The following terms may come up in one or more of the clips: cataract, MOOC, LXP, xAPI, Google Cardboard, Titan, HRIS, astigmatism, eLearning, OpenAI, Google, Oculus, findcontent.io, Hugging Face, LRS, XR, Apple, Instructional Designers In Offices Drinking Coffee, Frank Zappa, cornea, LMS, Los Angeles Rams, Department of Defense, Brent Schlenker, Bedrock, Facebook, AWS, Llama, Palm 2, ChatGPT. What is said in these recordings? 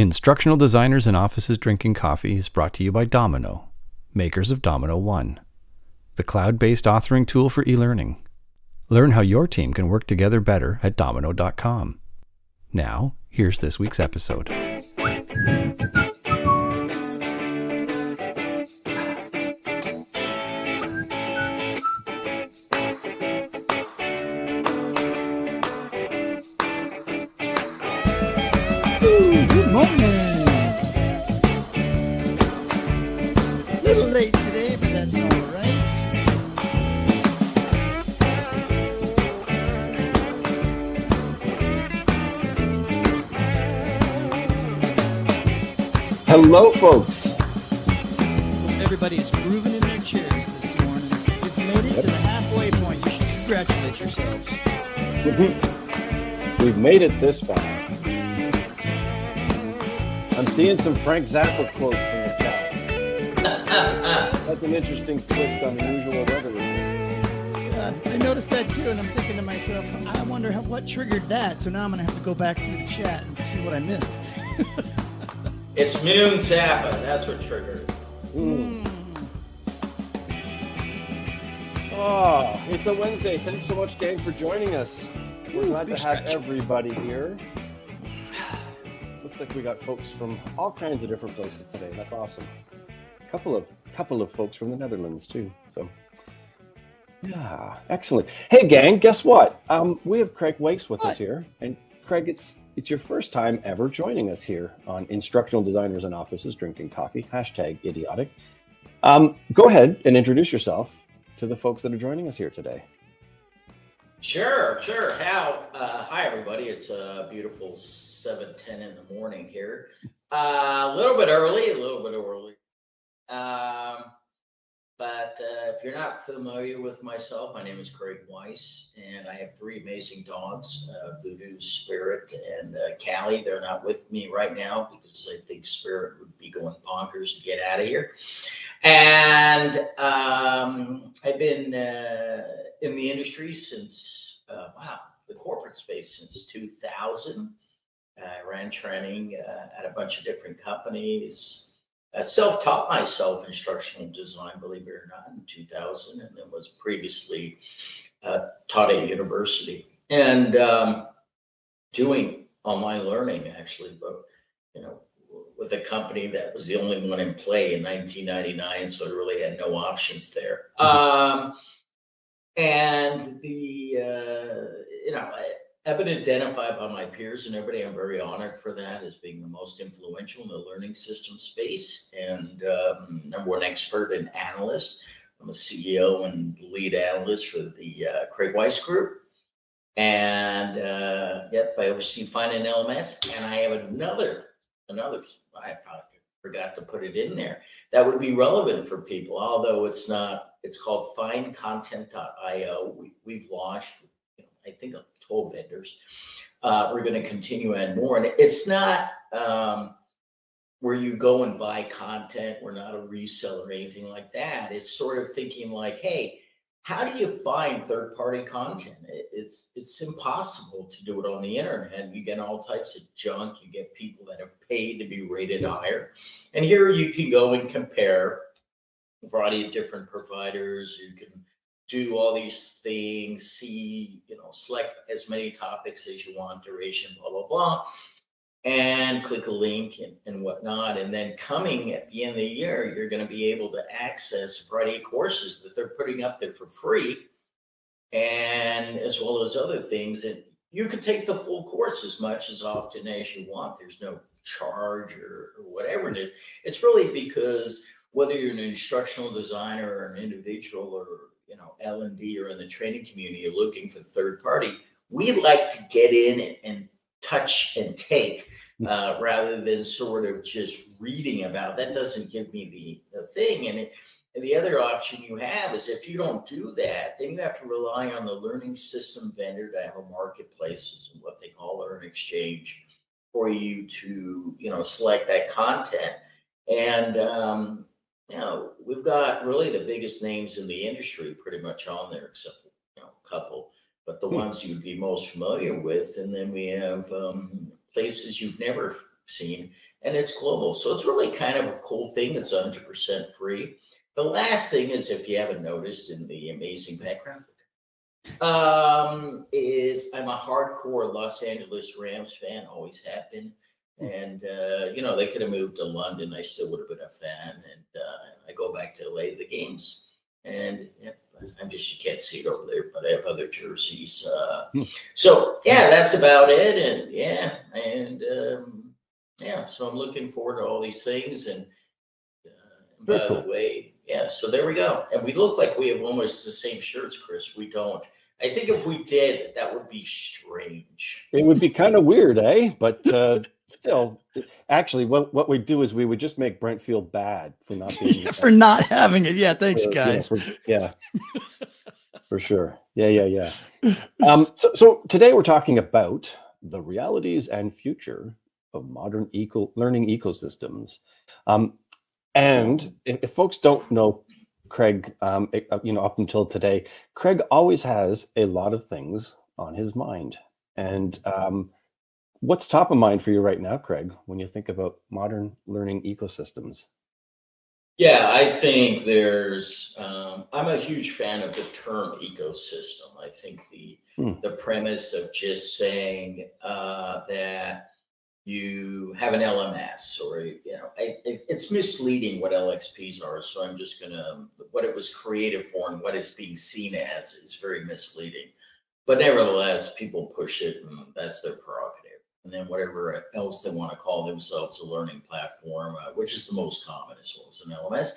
Instructional Designers in Offices Drinking Coffee is brought to you by dominKnow, makers of dominKnow One, the cloud-based authoring tool for e-learning. Learn how your team can work together better at dominKnow.com. Now, here's this week's episode. Hello, folks. Everybody's grooving in their chairs this morning. If you made it to the halfway point, you should congratulate yourselves. Mm-hmm. We've made it this far. I'm seeing some Frank Zappa quotes in the chat. That's an interesting twist on unusual weather. I noticed that too, and I'm thinking to myself, I wonder what triggered that. So now I'm going to have to go back through the chat and see what I missed. It's noon Zappa, that's what triggered. Mm. Oh, it's a Wednesday. Thanks so much, gang, for joining us. We're glad to have everybody here. Looks like we got folks from all kinds of different places today. That's awesome. Couple of folks from the Netherlands too. So yeah, excellent. Hey gang, guess what? We have Craig Weiss with us here. And Craig, it's your first time ever joining us here on Instructional Designers in Offices Drinking Coffee, #idiotic. Go ahead and introduce yourself to the folks that are joining us here today. Sure. Hi, everybody. It's a beautiful 7:10 in the morning here. A little bit early. But if you're not familiar with myself, my name is Craig Weiss, and I have three amazing dogs, Voodoo, Spirit, and Callie. They're not with me right now because I think Spirit would be going bonkers to get out of here. And I've been in the industry since, the corporate space since 2000. I ran training at a bunch of different companies. I self-taught myself instructional design, believe it or not, in 2000, and then was previously taught at university and doing online learning, actually, but, you know, with a company that was the only one in play in 1999, so I really had no options there. I've been identified by my peers and everybody. I'm very honored for that as being the most influential in the learning system space and number one expert and analyst. I'm a CEO and lead analyst for the Craig Weiss Group. And I oversee Finance and LMS. And I have another, I forgot to put it in there, that would be relevant for people, although it's not, it's called findcontent.io. We've launched, I think, 12 vendors. We're going to continue and more. And it's not where you go and buy content. We're not a reseller or anything like that. It's sort of thinking like, hey, how do you find third-party content? It's impossible to do it on the internet. You get all types of junk. You get people that have paid to be rated higher. And here you can go and compare a variety of different providers. You can do all these things, see, select as many topics as you want, duration, blah, blah, blah, and click a link and whatnot. And then coming at the end of the year, you're going to be able to access a variety of courses that they're putting up there for free, and as well as other things. And you can take the full course as much as often as you want. There's no charge or whatever it is. It's really because whether you're an instructional designer or an individual or L&D or in the training community, you're looking for third party. We like to get in and touch and take rather than sort of just reading about. That doesn't give me the thing. And the other option you have is if you don't do that, then you have to rely on the learning system vendor to have a marketplace, is what they call learn exchange, for you to, select that content. And, we've got really the biggest names in the industry pretty much on there, except a couple, but the ones you'd be most familiar with. And then we have places you've never seen, and it's global. So it's really kind of a cool thing that's 100% free. The last thing is, if you haven't noticed in the amazing background, is I'm a hardcore Los Angeles Rams fan, always have been. And, you know, they could have moved to London. I still would have been a fan. And I go back to LA to the games. And I'm just, you can't see it over there, but I have other jerseys. So, yeah, that's about it. And, yeah, so I'm looking forward to all these things. And, by the way, yeah, so there we go. And we look like we have almost the same shirts, Chris. We don't. I think if we did, that would be strange. It would be kind of weird, eh? But still, actually, what we do is we would just make Brent feel bad for not being for not having it. Yeah, thanks, guys. Yeah, for sure. Yeah. So today we're talking about the realities and future of modern learning ecosystems. And if folks don't know Craig, up until today, Craig always has a lot of things on his mind. And what's top of mind for you right now, Craig, when you think about modern learning ecosystems? Yeah, I think there's, I'm a huge fan of the term ecosystem. I think the premise of just saying that you have an LMS or, it's misleading what LXPs are. So I'm just going to, what it was created for and what it's being seen as is very misleading. But nevertheless, people push it, and that's their prerogative. And then whatever else they want to call themselves, a learning platform, which is the most common, as well as an LMS.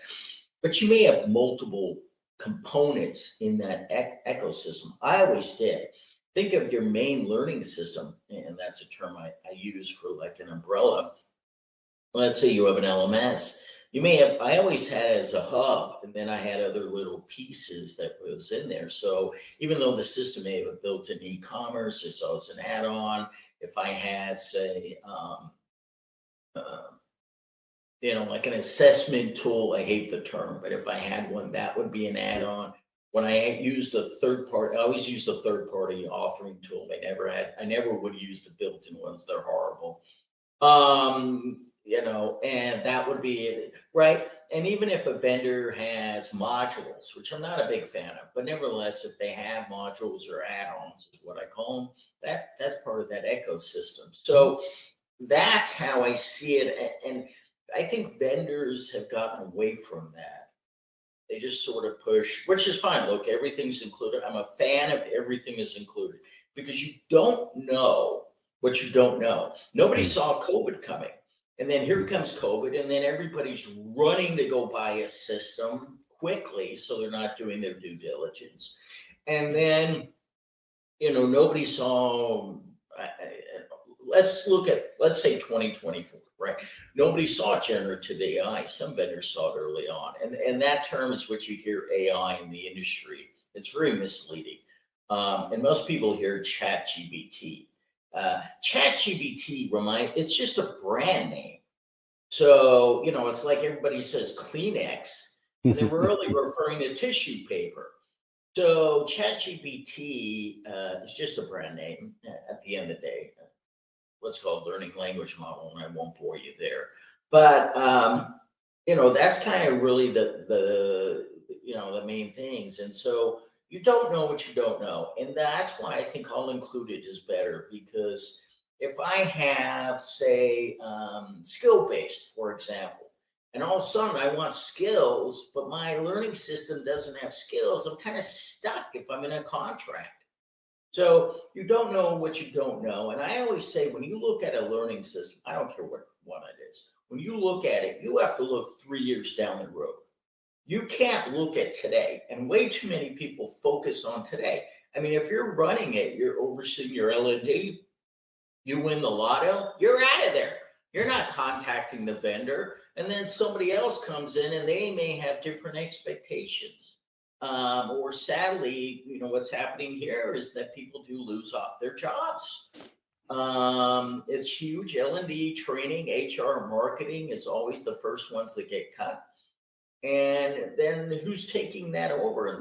But you may have multiple components in that ecosystem. I always did. Think of your main learning system, and that's a term I use for like an umbrella. Let's say you have an LMS. You may have, I always had it as a hub, and then I had other little pieces that was in there. So even though the system may have built in e-commerce, it's always an add-on. If I had, say, like an assessment tool, I hate the term, but if I had one, that would be an add-on. When I used a third party, I always used a third party authoring tool. I never would use the built-in ones. They're horrible. And that would be it, right? And even if a vendor has modules, which I'm not a big fan of, but nevertheless, if they have modules or add-ons is what I call them, that's part of that ecosystem. So that's how I see it. And I think vendors have gotten away from that. They just sort of push, which is fine. Look, everything's included. I'm a fan of everything is included because you don't know what you don't know. Nobody saw COVID coming. And then here comes COVID, and then everybody's running to go buy a system quickly, so they're not doing their due diligence. And then, nobody saw, let's say 2024, right? Nobody saw generative AI. Some vendors saw it early on. And that term is what you hear AI in the industry. It's very misleading. And most people hear ChatGPT. ChatGPT, it's just a brand name. So, it's like everybody says Kleenex. And they were really referring to tissue paper. So ChatGPT is just a brand name at the end of the day. What's called learning language model, and I won't bore you there. But, that's kind of really the main things. And so you don't know what you don't know. And that's why I think all included is better, because if I have, say, skill-based, for example, and all of a sudden I want skills, but my learning system doesn't have skills, I'm kind of stuck if I'm in a contract. So you don't know what you don't know. And I always say, when you look at a learning system, I don't care what one it is. When you look at it, you have to look 3 years down the road. You can't look at today. And way too many people focus on today. I mean, if you're running it, you're overseeing your L&D, you win the lotto, you're out of there. You're not contacting the vendor. And then somebody else comes in and they may have different expectations. Or sadly, what's happening here is that people do lose off their jobs. It's huge. L&D training, HR, marketing is always the first ones that get cut. And then who's taking that over? And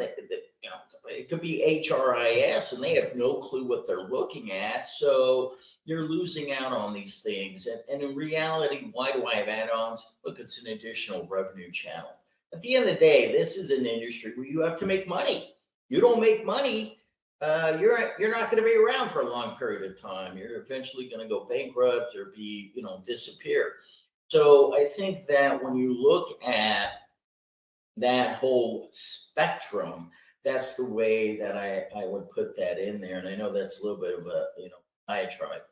you know, it could be HRIS and they have no clue what they're looking at. So you're losing out on these things. And in reality, why do I have add-ons? Look, it's an additional revenue channel. At the end of the day, this is an industry where you have to make money. You don't make money, you're not going to be around for a long period of time. You're eventually going to go bankrupt or be, you know, disappear. So I think that when you look at that whole spectrum, that's the way that I would put that in there. And I know that's a little bit of a, you know, diatribe.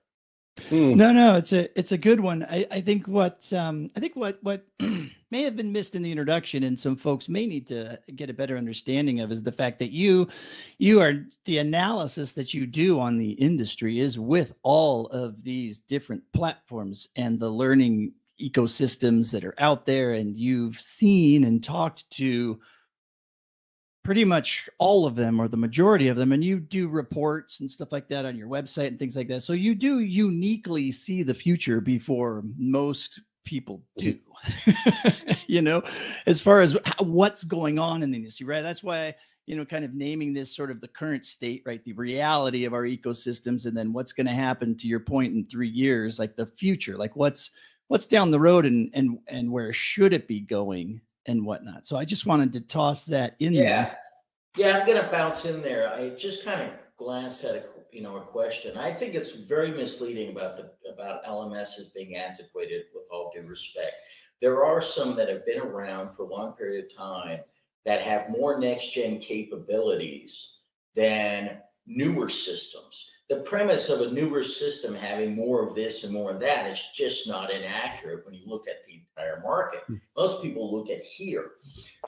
No, it's a good one. I think what I think what may have been missed in the introduction, and some folks may need to get a better understanding of, is the fact that you are, the analysis that you do on the industry is with all of these different platforms and the learning ecosystems that are out there, and you've seen and talked to pretty much all of them, or the majority of them, and you do reports and stuff like that on your website and things like that. So you do uniquely see the future before most people do, you know, as far as what's going on in the industry, right? That's why, you know, kind of naming this sort of the current state, right? The reality of our ecosystems, and then what's going to happen, to your point, in 3 years, like the future, like what's down the road, and where should it be going and whatnot. So I just wanted to toss that in there. Yeah, I'm going to bounce in there. I just kind of glanced at a question. I think it's very misleading about LMS as being antiquated, with all due respect. There are some that have been around for a long period of time that have more next-gen capabilities than newer systems. The premise of a newer system having more of this and more of that is just not inaccurate when you look at the entire market. Most people look at here.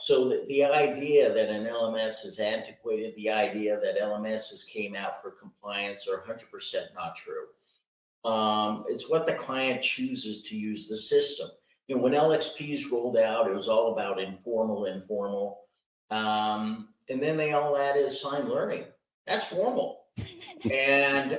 So the idea that an LMS is antiquated, the idea that LMSs came out for compliance, are 100% not true. It's what the client chooses to use the system. You know, when LXPs rolled out, it was all about informal. And then they all added assigned learning. That's formal. And,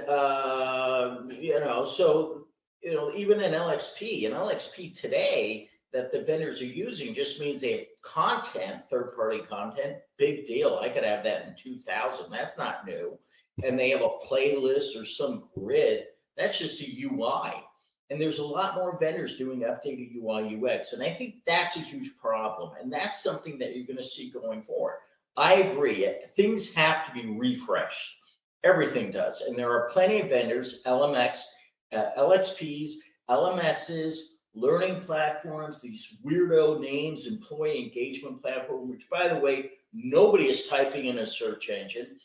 even an LXP today that the vendors are using just means they have content, third-party content, big deal. I could have that in 2000. That's not new. And they have a playlist or some grid. That's just a UI. And there's a lot more vendors doing updated UI UX. And I think that's a huge problem. And that's something that you're going to see going forward. I agree. Things have to be refreshed. Everything does. And there are plenty of vendors, LXPs, LMSs, learning platforms, these weirdo names, employee engagement platform, which, by the way, nobody is typing in a search engine.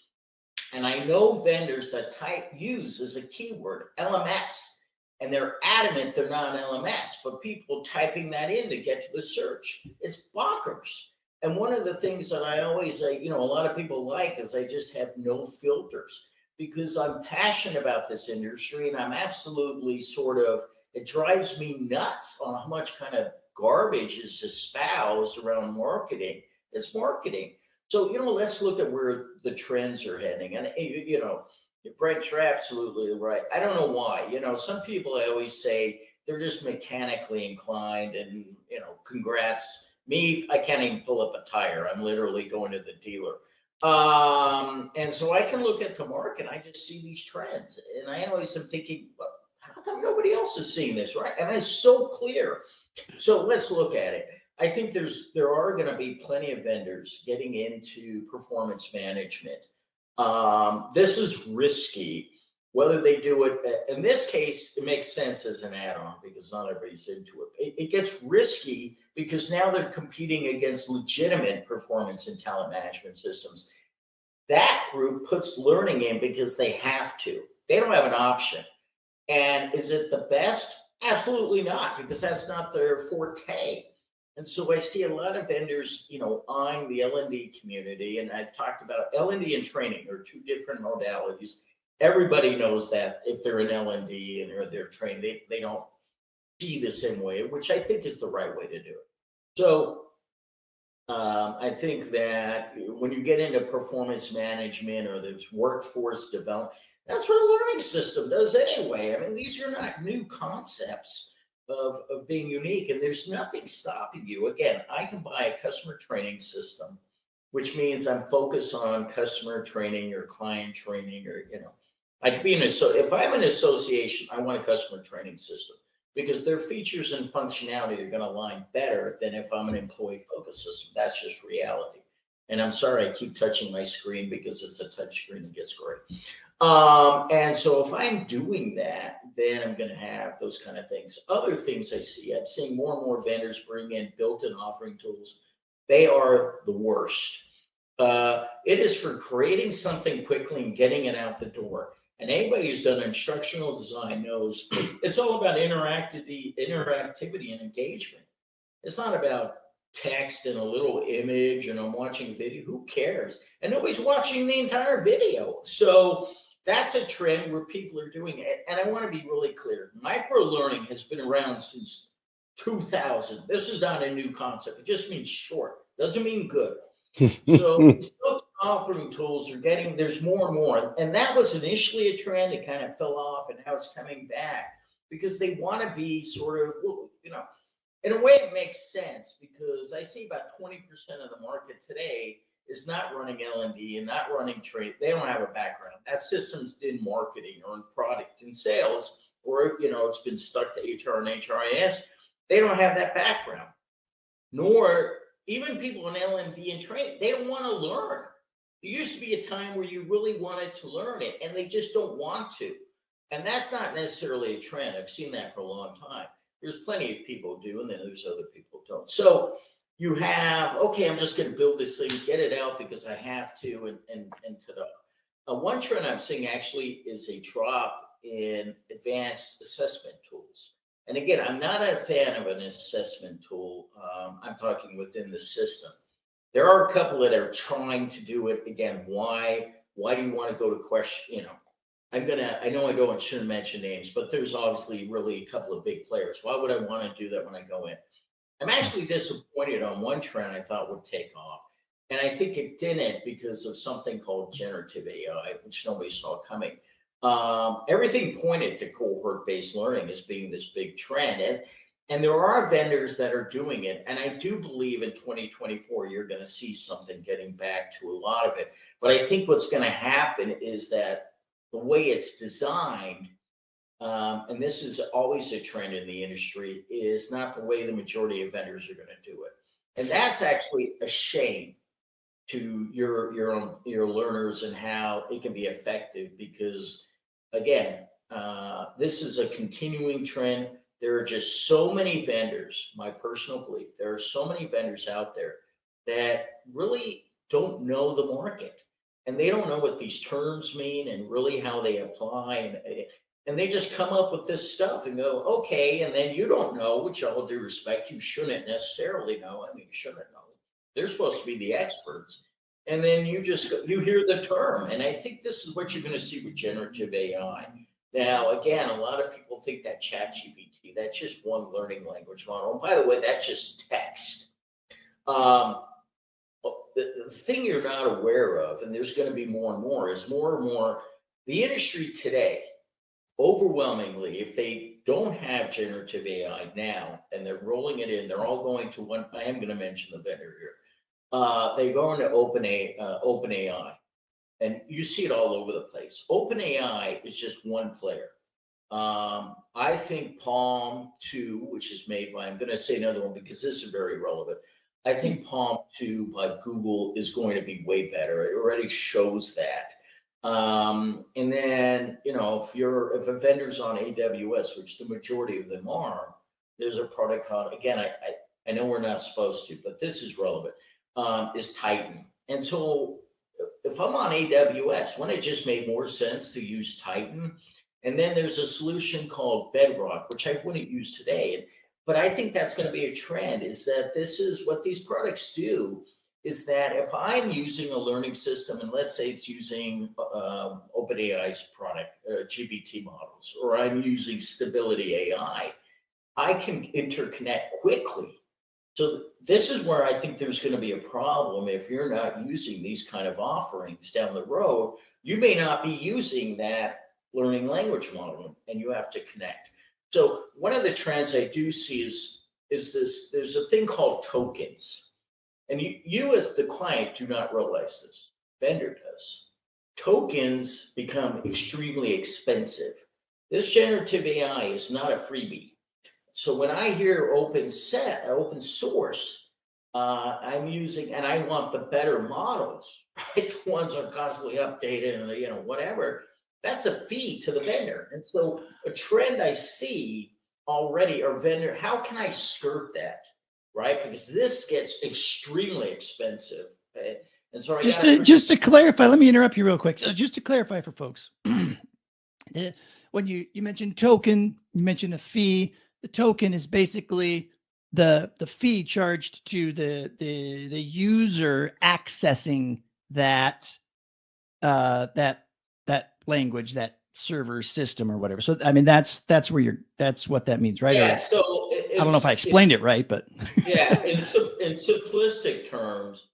And I know vendors that use as a keyword, LMS, and they're adamant they're not an LMS, but people typing that in to get to the search. It's bonkers. And one of the things that I always say, you know, a lot of people like, is I just have no filters, because I'm passionate about this industry, and I'm absolutely sort of, it drives me nuts on how much kind of garbage is espoused around marketing. It's marketing. So, you know, let's look at where the trends are heading. And, you know, Brent, you're absolutely right. I don't know why. You know, some people, I always say, they're just mechanically inclined, and, you know, congrats. Me, I can't even fill up a tire. I'm literally going to the dealer. And so I can look at the market. I just see these trends. And I always am thinking, well, how come nobody else is seeing this, right? I mean, it's so clear. So let's look at it. I think there are going to be plenty of vendors getting into performance management. This is risky. Whether they do it, in this case, it makes sense as an add-on because not everybody's into it. It gets risky because now they're competing against legitimate performance and talent management systems. That group puts learning in because they have to. They don't have an option. And is it the best? Absolutely not, because that's not their forte. And so I see a lot of vendors, you know, eyeing the L&D community, and I've talked about L&D and training are two different modalities. Everybody knows that if they're in L&D and they're trained, they don't see the same way, which I think is the right way to do it. So I think that when you get into performance management or there's workforce development, that's what a learning system does anyway. I mean, these are not new concepts of being unique, and there's nothing stopping you. Again, I can buy a customer training system which means I'm focused on customer training or client training, or, you know, I could be an association. If I'm an association, I want a customer training system because their features and functionality are going to align better than if I'm an employee-focused system. That's just reality. And I'm sorry I keep touching my screen because it's a touch screen and gets great. And so if I'm doing that, then I'm going to have those kind of things. Other things I see, I'm seeing more and more vendors bring in built-in authoring tools. They are the worst. It is for creating something quickly and getting it out the door. And anybody who's done instructional design knows it's all about interactivity and engagement. It's not about text and a little image and I'm watching video. Who cares? And nobody's watching the entire video. So that's a trend where people are doing it. And I want to be really clear. Microlearning has been around since 2000. This is not a new concept. It just means short. Doesn't mean good. So authoring tools are getting, there's more and more. And that was initially a trend. It kind of fell off and now it's coming back because they want to be sort of, you know, in a way it makes sense because I see about 20% of the market today is not running L&D and not running trade. They don't have a background. That system's in marketing or in product and sales, or, you know, it's been stuck to HR and HRIS. They don't have that background, nor even people in L&D and training. They don't want to learn. There used to be a time where you really wanted to learn it, and they just don't want to. And that's not necessarily a trend. I've seen that for a long time. There's plenty of people who do, and then there's other people who don't. So you have, okay, I'm just going to build this thing, get it out because I have to, and ta-da. One trend I'm seeing actually is a drop in advanced assessment tools. And again, I'm not a fan of an assessment tool. I'm talking within the system. There are a couple that are trying to do it. Again, why do you want to go to question? You know, I know I don't shouldn't mention names, but there's obviously really a couple of big players. Why would I want to do that when I go in? I'm actually disappointed on one trend I thought would take off. And I think it didn't because of something called generative AI, which nobody saw coming. Everything pointed to cohort-based learning as being this big trend. And there are vendors that are doing it. And I do believe in 2024, you're going to see something getting back to a lot of it. But I think what's going to happen is that the way it's designed, and this is always a trend in the industry, is not the way the majority of vendors are going to do it. And that's actually a shame to your learners and how it can be effective because, again, this is a continuing trend. There are just so many vendors, my personal belief, there are so many vendors out there that really don't know the market and they don't know what these terms mean and really how they apply. And they just come up with this stuff and go, okay, and then you don't know, which all due respect, you shouldn't necessarily know. I mean, you shouldn't know. They're supposed to be the experts. And then you just go, you hear the term. And I think this is what you're going to see with generative AI. Now, again, a lot of people think that ChatGPT, that's just one learning language model. And by the way, that's just text. The thing you're not aware of, and there's going to be more and more, is more and more the industry today, overwhelmingly, if they don't have generative AI now and they're rolling it in, they're all going to one. I am going to mention the vendor here. They go into OpenAI. And you see it all over the place. OpenAI is just one player. I think Palm 2, which is made by, I'm going to say another one because this is very relevant. I think Palm 2 by Google is going to be way better. It already shows that. And then, you know, if a vendor's on AWS, which the majority of them are, there's a product called, again, I know we're not supposed to, but this is relevant, is Titan. And so, if I'm on AWS, when it just made more sense to use Titan. And then there's a solution called Bedrock, which I wouldn't use today. But I think that's going to be a trend, is that this is what these products do, is that if I'm using a learning system, and let's say it's using OpenAI's product, GPT models, or I'm using Stability AI, I can interconnect quickly. So this is where I think there's going to be a problem if you're not using these kind of offerings down the road. You may not be using that learning language model, and you have to connect. So one of the trends I do see is this. There's a thing called tokens. And you as the client do not realize this. Vendor does. Tokens become extremely expensive. This generative AI is not a freebie. So when I hear open source, I'm using, and I want the better models, right? The ones that are constantly updated and, you know, whatever. That's a fee to the vendor. And so a trend I see already are vendor, how can I skirt that, right? Because this gets extremely expensive. Okay? And so just to clarify, let me interrupt you real quick. Just to clarify for folks, when you mentioned token, you mentioned a fee. The token is basically the fee charged to the user accessing that that language, that server system or whatever. So I mean that's where you're, that's what that means, right? Yeah. Or, so I don't know if I explained it right, but yeah, in simplistic terms,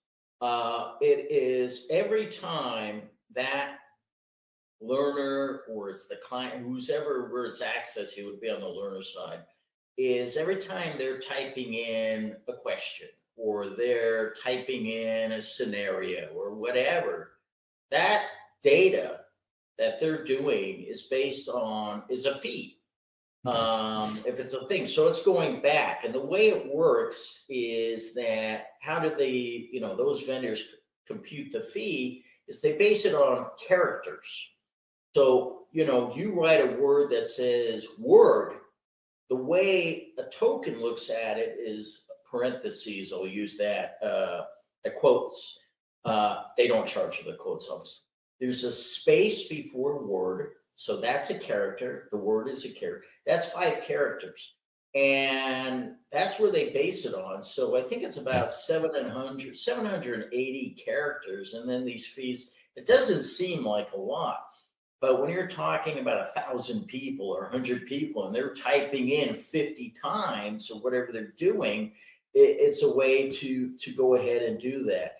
it is every time that learner, or it's the client, whoever where it's accessed, it would be on the learner side, is every time they're typing in a question or they're typing in a scenario or whatever, that data that they're doing is based on, is a fee, if it's a thing. So it's going back. And the way it works is that how do they, you know, those vendors compute the fee is they base it on characters. So, you know, you write a word that says word, the way a token looks at it is parentheses, I'll use that, quotes. They don't charge for the quotes, obviously. There's a space before word, so that's a character. The word is a character. That's 5 characters, and that's where they base it on. So I think it's about 780 characters, and then these fees. It doesn't seem like a lot. But when you're talking about 1,000 people or 100 people and they're typing in 50 times or whatever they're doing, it's a way to go ahead and do that.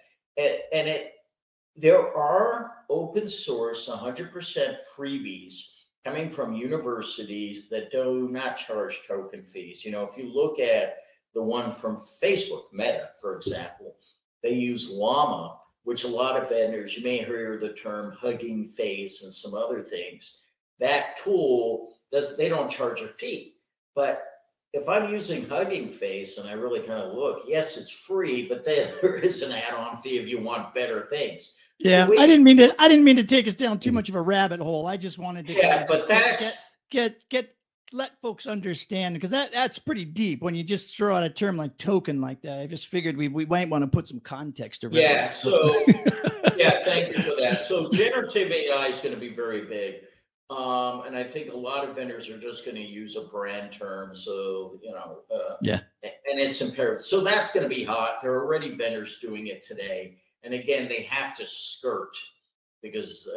And there are open source 100% freebies coming from universities that do not charge token fees. You know, if you look at the one from Facebook, Meta, for example, they use Llama, which a lot of vendors, you may hear the term Hugging Face and some other things. That tool, they don't charge a fee. But if I'm using Hugging Face and I really kind of look, yes, it's free, but there is an add-on fee if you want better things. Yeah, I didn't mean to take us down too much of a rabbit hole. I just wanted to let folks understand, because that's pretty deep when you just throw out a term like token like that. I just figured we might want to put some context around. Yeah, so yeah, thank you for that. So generative AI is going to be very big. And I think a lot of vendors are just going to use a brand term. So, you know, yeah, and it's imperative. So that's going to be hot. There are already vendors doing it today. And again, they have to skirt because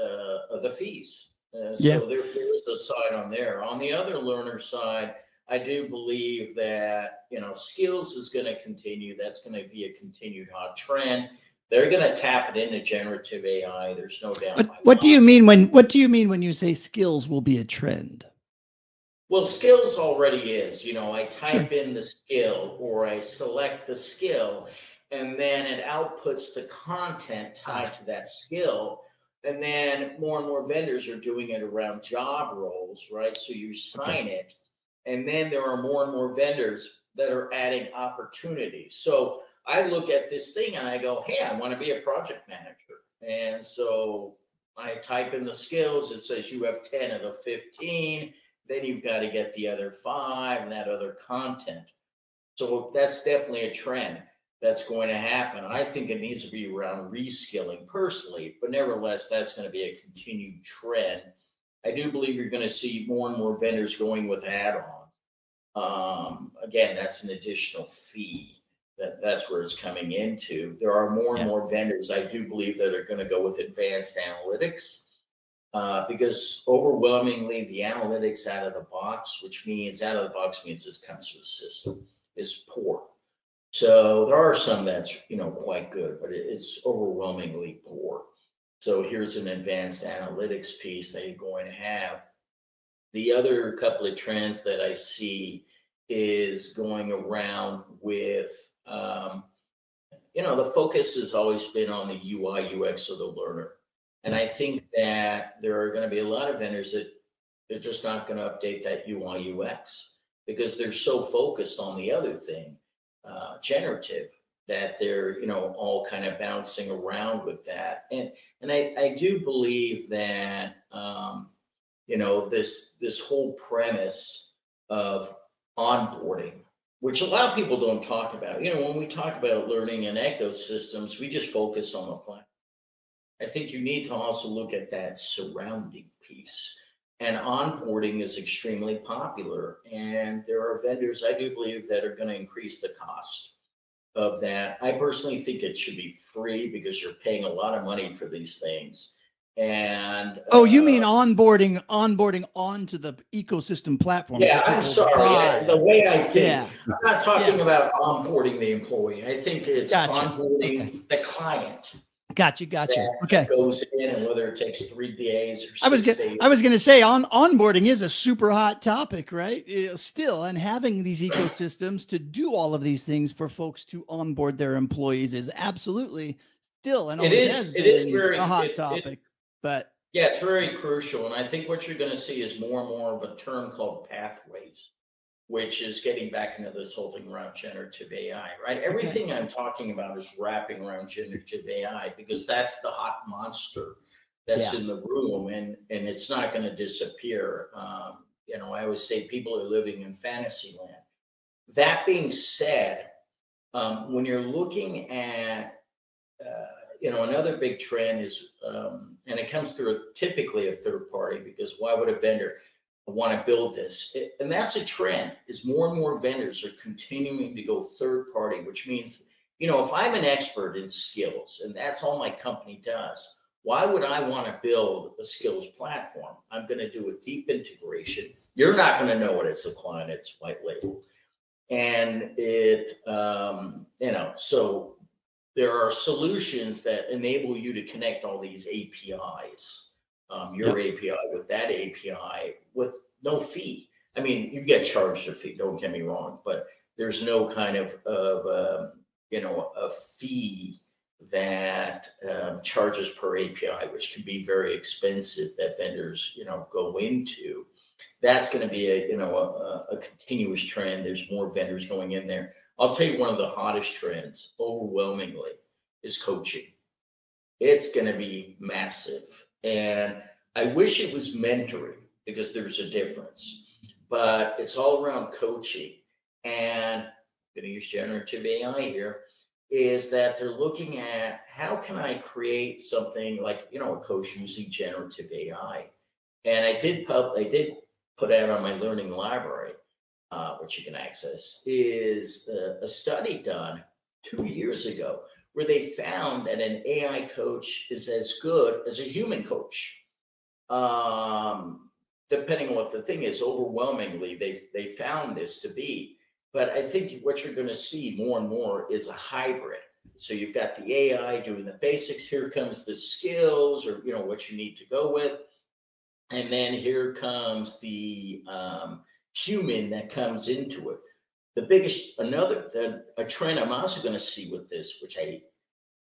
of the fees. So yeah. There is a side on there. On the other learner side, I do believe that, you know, skills is going to continue. That's going to be a continued hot trend. They're going to tap it into generative AI. There's no doubt. What do you mean when you say skills will be a trend? Well, skills already is. You know, I type in the skill or I select the skill, and then it outputs the content tied to that skill. And then more and more vendors are doing it around job roles, right? So you sign it, and then there are more and more vendors that are adding opportunities. So I look at this thing and I go, hey, I want to be a project manager. And so I type in the skills. It says you have 10 of the 15. Then you've got to get the other 5 and that other content. So that's definitely a trend that's going to happen. I think it needs to be around reskilling personally, but nevertheless, that's going to be a continued trend. I do believe you're going to see more and more vendors going with add-ons. Again, that's an additional fee. That's where it's coming into. There are more and more vendors, I do believe, that are going to go with advanced analytics because overwhelmingly the analytics out of the box, which means out of the box means it comes to a system, is poor. So there are some that's, you know, quite good, but it's overwhelmingly poor. So here's an advanced analytics piece that you're going to have. The other couple of trends that I see is going around with you know, the focus has always been on the UI, UX of the learner. And I think that there are going to be a lot of vendors that they're just not going to update that UI, UX because they're so focused on the other thing, generative, that they're, you know, all kind of bouncing around with that. And I do believe that, you know, this whole premise of onboarding, which a lot of people don't talk about. You know, when we talk about learning and ecosystems, we just focus on the platform. I think you need to also look at that surrounding piece. And onboarding is extremely popular. And there are vendors, I do believe, that are going to increase the cost of that. I personally think it should be free because you're paying a lot of money for these things. And oh, you mean onboarding onto the ecosystem platform? Yeah, I'm sorry. The way I think, I'm not talking about onboarding the employee. I think it's onboarding the client. Gotcha. Okay. Goes in, and whether it takes 3 days or 6 days. I was gonna say onboarding is a super hot topic, right? Still, and having these ecosystems to do all of these things for folks to onboard their employees is absolutely still and always has been a hot topic. But yeah, it's very crucial, and I think what you're going to see is more and more of a term called pathways, which is getting back into this whole thing around generative AI, right? Everything I'm talking about is wrapping around generative AI because that's the hot monster that's in the room, and it's not going to disappear. You know, I always say people are living in fantasy land. That being said, when you're looking at, you know, another big trend is, and it comes through typically a third party because why would a vendor want to build this? And that's a trend, is more and more vendors are continuing to go third party, which means, you know, if I'm an expert in skills and that's all my company does, why would I want to build a skills platform? I'm going to do a deep integration. You're not going to know it as a client, it's white label. And it, you know, so there are solutions that enable you to connect all these APIs. Your API with that API with no fee. I mean, you get charged a fee, don't get me wrong, but there's no kind of you know, a fee that charges per API, which can be very expensive that vendors, you know, go into. That's going to be a, you know, a continuous trend. There's more vendors going in there. I'll tell you one of the hottest trends, overwhelmingly, is coaching. It's going to be massive. And I wish it was mentoring because there's a difference, but it's all around coaching. And I'm going to use generative AI here, is that they're looking at how can I create something like, you know, a coach using generative AI. And I did put out on my learning library, which you can access, is a study done 2 years ago, where they found that an AI coach is as good as a human coach. Depending on what the thing is, overwhelmingly, they found this to be. But I think what you're going to see more and more is a hybrid. So you've got the AI doing the basics. Here comes the skills, or, you know, what you need to go with. And then here comes the human that comes into it. The biggest, a trend I'm also going to see with this, which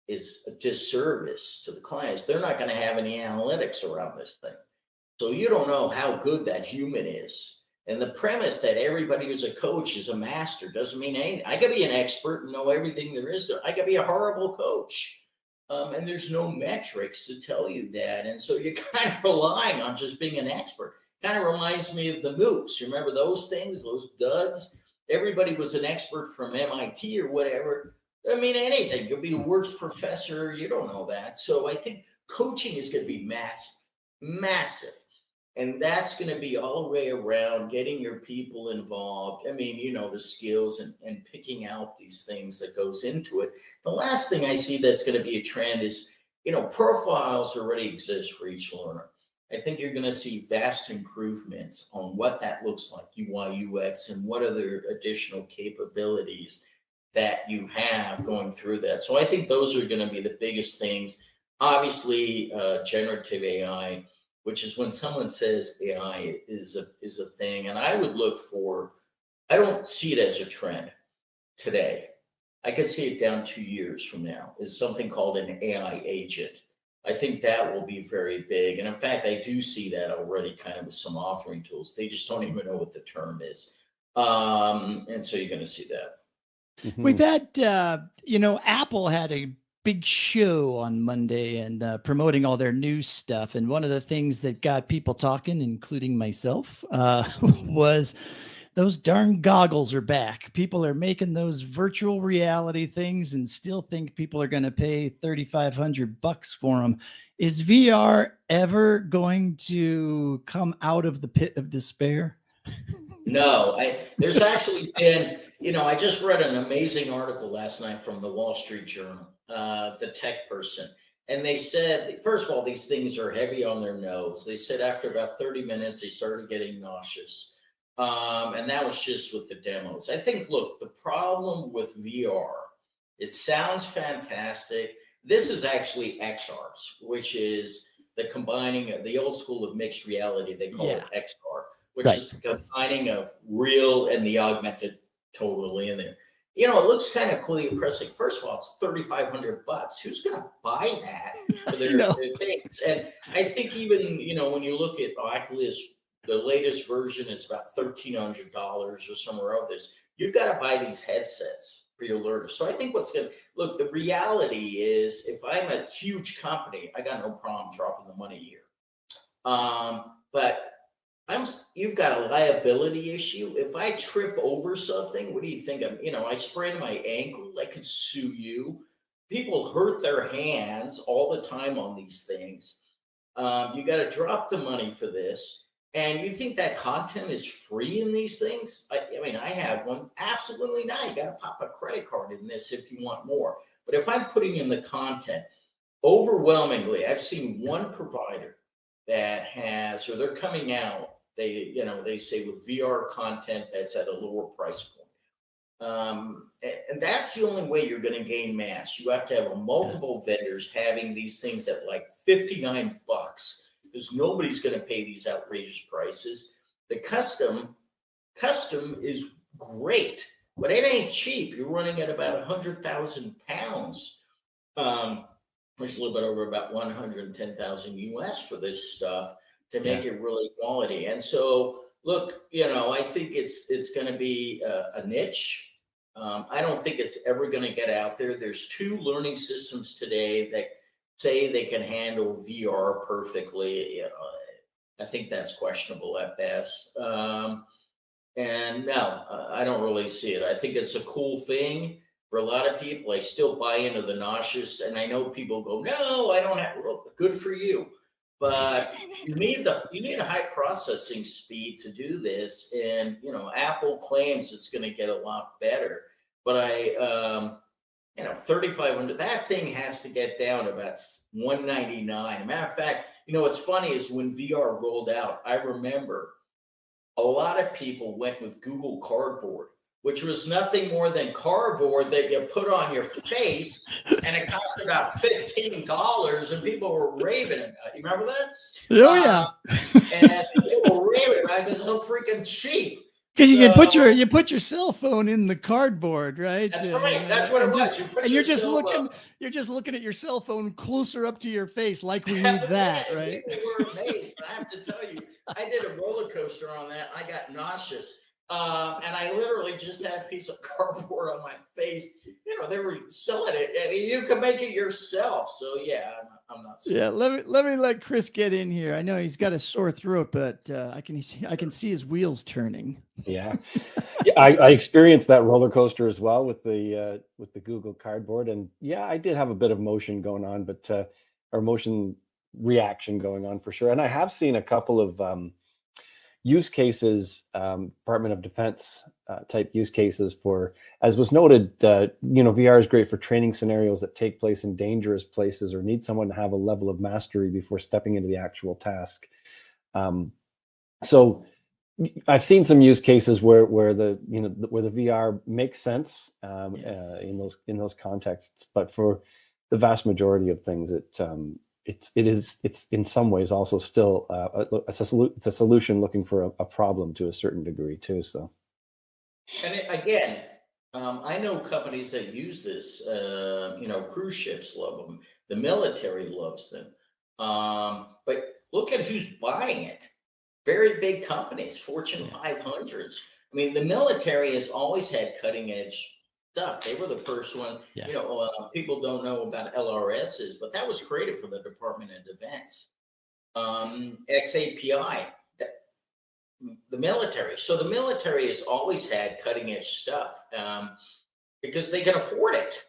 is a disservice to the clients. They're not going to have any analytics around this thing. So you don't know how good that human is. And the premise that everybody who's a coach is a master doesn't mean anything. I could be an expert and know everything there is to. I could be a horrible coach. And there's no metrics to tell you that. And so you're kind of relying on just being an expert. Kind of reminds me of the MOOCs. You remember those things, those duds? Everybody was an expert from MIT or whatever. I mean, anything. You'll be the worst professor. You don't know that. So I think coaching is going to be massive, massive. And that's going to be all the way around getting your people involved. I mean, you know, the skills and picking out these things that goes into it. The last thing I see that's going to be a trend is, you know, profiles already exist for each learner. I think you're going to see vast improvements on what that looks like, UI, UX, and what other additional capabilities that you have going through that. So I think those are going to be the biggest things. Obviously, generative AI, which is when someone says AI is a thing, and I would look for, I don't see it as a trend today. I could see it down 2 years from now, is something called an AI agent. I think that will be very big. And in fact, I do see that already kind of with some authoring tools. They just don't even know what the term is. And so you're going to see that. Mm-hmm. We've had, you know, Apple had a big show on Monday and promoting all their new stuff. And one of the things that got people talking, including myself, was those darn goggles are back. People are making those virtual reality things and still think people are going to pay $3,500 for them. Is VR ever going to come out of the pit of despair? No, there's actually been, you know, I just read an amazing article last night from the Wall Street Journal. The tech person. And they said, first of all, these things are heavy on their nose. They said after about 30 minutes, they started getting nauseous. And that was just with the demos. I think, look, the problem with VR, it sounds fantastic. This is actually XRs, which is the combining of the old school of mixed reality. They call it XR, which is the combining of real and the augmented totally in there. You know, it looks kind of cool, impressive. First of all, it's $3,500. Who's going to buy that for their, their things? And I think even, you know, when you look at Oculus, the latest version is about $1,300 or somewhere else. You've got to buy these headsets for your learners. So I think what's going to look, the reality is if I'm a huge company, I got no problem dropping the money here. But you've got a liability issue. If I trip over something, what do you think? You know, I sprained my ankle, I could sue you. People hurt their hands all the time on these things. You got to drop the money for this. And you think that content is free in these things? I mean, I have one. Absolutely not. You got to pop a credit card in this if you want more. But if I'm putting in the content, overwhelmingly, I've seen one provider that has, or they're coming out, they, you know, they say with VR content that's at a lower price point. And that's the only way you're going to gain mass. You have to have multiple vendors having these things at like $59 because nobody's going to pay these outrageous prices. The custom is great, but it ain't cheap. You're running at about 100,000 pounds, which is a little bit over about 110,000 US for this stuff. To make it really quality. And so, look, you know, I think it's going to be a niche. I don't think it's ever going to get out there. There's two learning systems today that say they can handle VR perfectly. You know, I think that's questionable at best. And no, I don't really see it. I think it's a cool thing for a lot of people. I still buy into the nauseous, and I know people go, "No, I don't have." Well, good for you. But you need a high processing speed to do this, and you know Apple claims it's going to get a lot better. But I, you know, 3,500. That thing has to get down to about 199. Matter of fact, you know what's funny is when VR rolled out, I remember a lot of people went with Google Cardboard, which was nothing more than cardboard that you put on your face, and it cost about $15, and people were raving about it. You remember that? Oh, yeah. And people were raving about it because it's so freaking cheap. Because you can put your cell phone in the cardboard, right? That's right. That's what it was. You're just looking at your cell phone closer up to your face, like we need that, right? People were amazed. I have to tell you, I did a roller coaster on that. I got nauseous. And I literally just had a piece of cardboard on my face. You know, they were selling it, and you can make it yourself. So yeah, I'm not sure. Yeah, let Chris get in here. I know he's got a sore throat, but I can see his wheels turning. Yeah, I experienced that roller coaster as well with the Google Cardboard, and yeah, I did have a bit of motion going on, but or motion reaction going on for sure. And I have seen a couple of use cases, Department of Defense type use cases for, as was noted, you know, VR is great for training scenarios that take place in dangerous places or need someone to have a level of mastery before stepping into the actual task. So I've seen some use cases where the VR makes sense in those contexts, but for the vast majority of things, it's in some ways also still it's a solution looking for a problem to a certain degree too. So, and again, I know companies that use this, you know, cruise ships love them. The military loves them. But look at who's buying it. Very big companies, Fortune 500s. I mean, the military has always had cutting edge stuff. They were the first one. You know, people don't know about LRSs, but that was created for the Department of Defense. xAPI, the military. So the military has always had cutting edge stuff because they can afford it.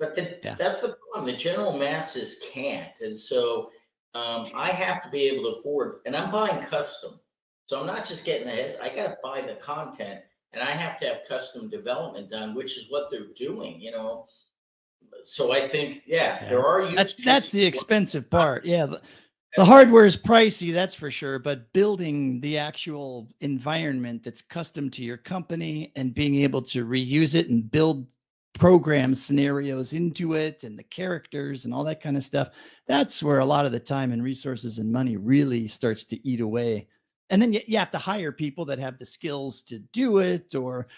But the, that's the problem. The general masses can't. And so I have to be able to afford, and I'm buying custom. So I'm not just getting ahead. I got to buy the content, and I have to have custom development done, which is what they're doing, you know? So I think, there are use cases. That's the expensive part. The hardware is pricey, that's for sure, but building the actual environment that's custom to your company and being able to reuse it and build program scenarios into it and the characters and all that kind of stuff, that's where a lot of the time and resources and money really starts to eat away. And then you have to hire people that have the skills to do it, or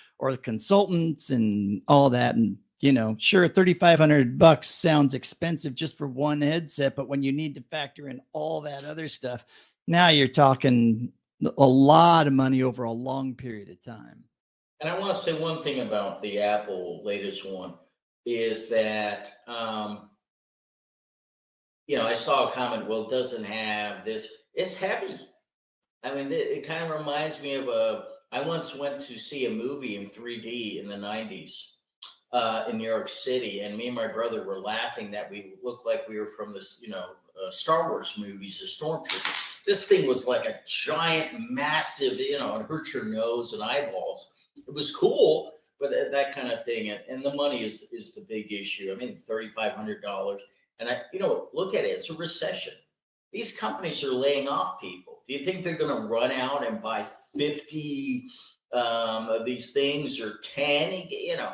consultants and all that. And you know, sure, $3,500 sounds expensive just for one headset, but when you need to factor in all that other stuff, now you're talking a lot of money over a long period of time. And I want to say one thing about the Apple latest one is that, you know, I saw a comment, well, it doesn't have this. It's heavy. I mean, it kind of reminds me of a, I once went to see a movie in 3D in the 90s. In New York City, and me and my brother were laughing that we looked like we were from this, you know, Star Wars movies, the stormtroopers. This thing was like a giant, massive, you know, it hurt your nose and eyeballs. It was cool, but that kind of thing. And the money is the big issue. I mean, $3,500. And I, you know, look at it. It's a recession. These companies are laying off people. Do you think they're going to run out and buy 50 of these things or 10? You know,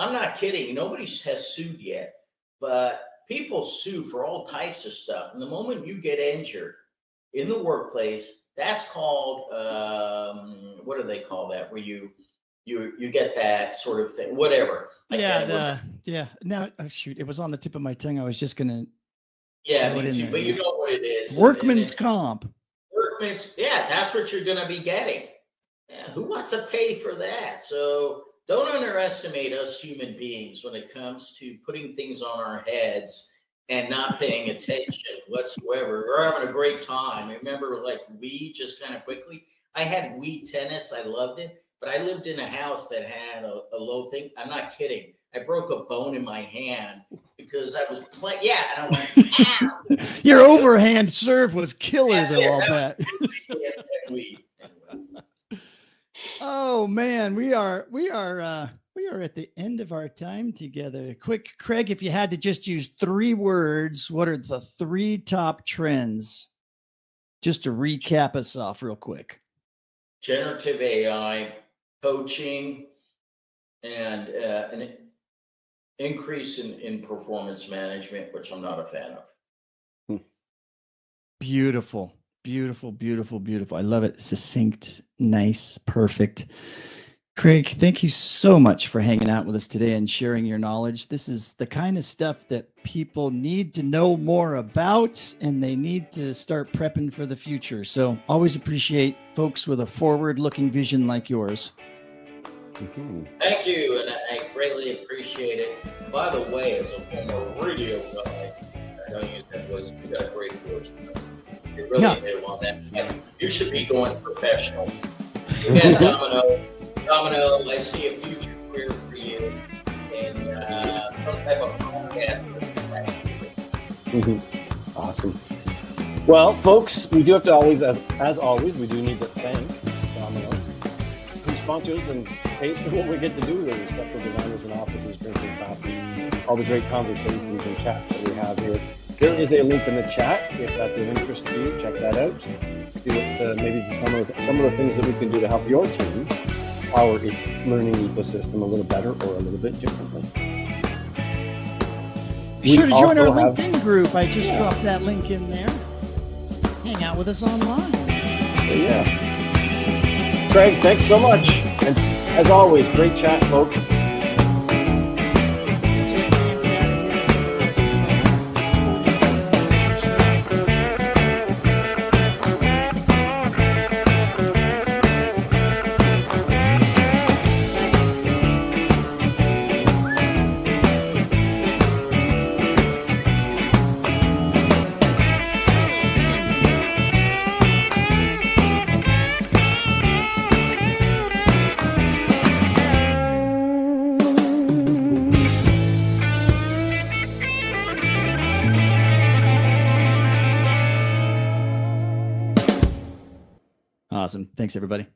I'm not kidding. Nobody has sued yet, but people sue for all types of stuff. And the moment you get injured in the workplace, that's called, what do they call that? Where you get that sort of thing, whatever. Now, oh, shoot, it was on the tip of my tongue. I was just going to. Yeah, me too, but you know what it is. Workman's comp. Workman's, that's what you're going to be getting. Yeah, who wants to pay for that? So. Don't underestimate us human beings when it comes to putting things on our heads and not paying attention whatsoever. We're having a great time. I remember, like, Wii, just kind of quickly. I had Wii tennis. I loved it. But I lived in a house that had a low thing. I'm not kidding. I broke a bone in my hand because I was playing. Yeah, and I went, ow. Your overhand serve was killer, though, all that. Oh man, we are at the end of our time together. Quick, Craig, if you had to just use 3 words, what are the 3 top trends? Just to recap us off real quick. Generative AI, coaching, and an increase in performance management, which I'm not a fan of. Beautiful. Beautiful, beautiful, beautiful. I love it. Succinct, nice, perfect. Craig, thank you so much for hanging out with us today and sharing your knowledge. This is the kind of stuff that people need to know more about, and they need to start prepping for the future. So always appreciate folks with a forward-looking vision like yours. Thank you, and I greatly appreciate it. By the way, as a former radio guy, I know you said you got a great voice. You're really new on that. And you should be going professional. Again, dominKnow, I see a future career for you in some type of podcast. Awesome. Well, folks, we do have to always, as always, we do need to thank dominKnow, who sponsors and pays for what we get to do with respect to designers and offices, drinking coffee, all the great conversations and chats that we have here. There is a link in the chat if that's of interest to you. Check that out. See what maybe some of the things that we can do to help your team power its learning ecosystem a little better or a little bit differently. Be sure to join our LinkedIn group. I just dropped that link in there. Hang out with us online. Craig, thanks so much. And as always, great chat, folks. Awesome. Thanks, everybody.